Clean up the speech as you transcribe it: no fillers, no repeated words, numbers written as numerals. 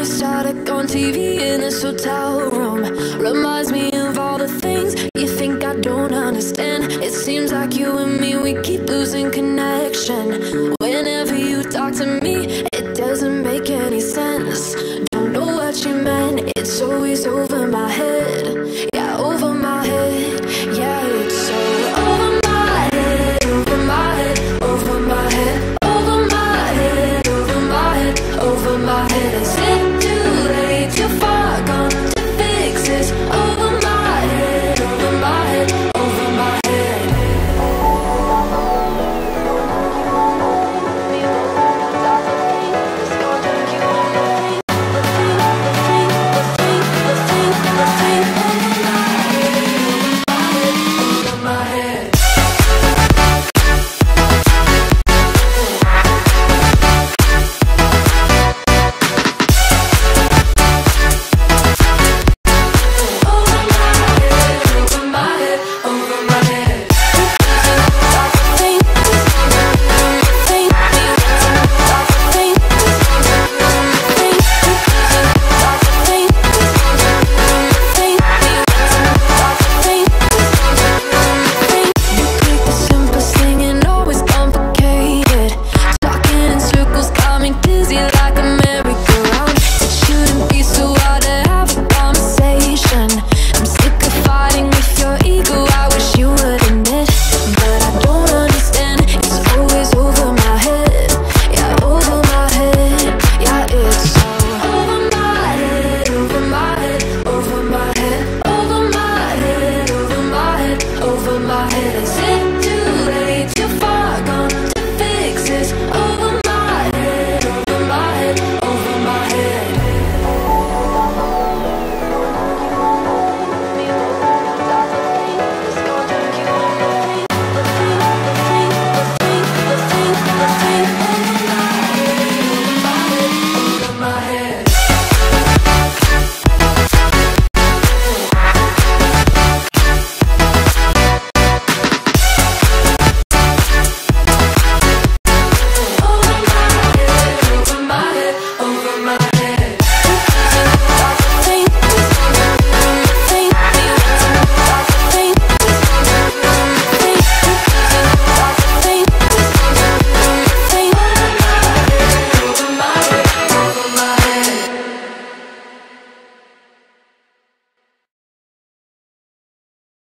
we started on TV in this hotel room. Reminds me of all the things you think I don't understand. It seems like you and me, we keep losing.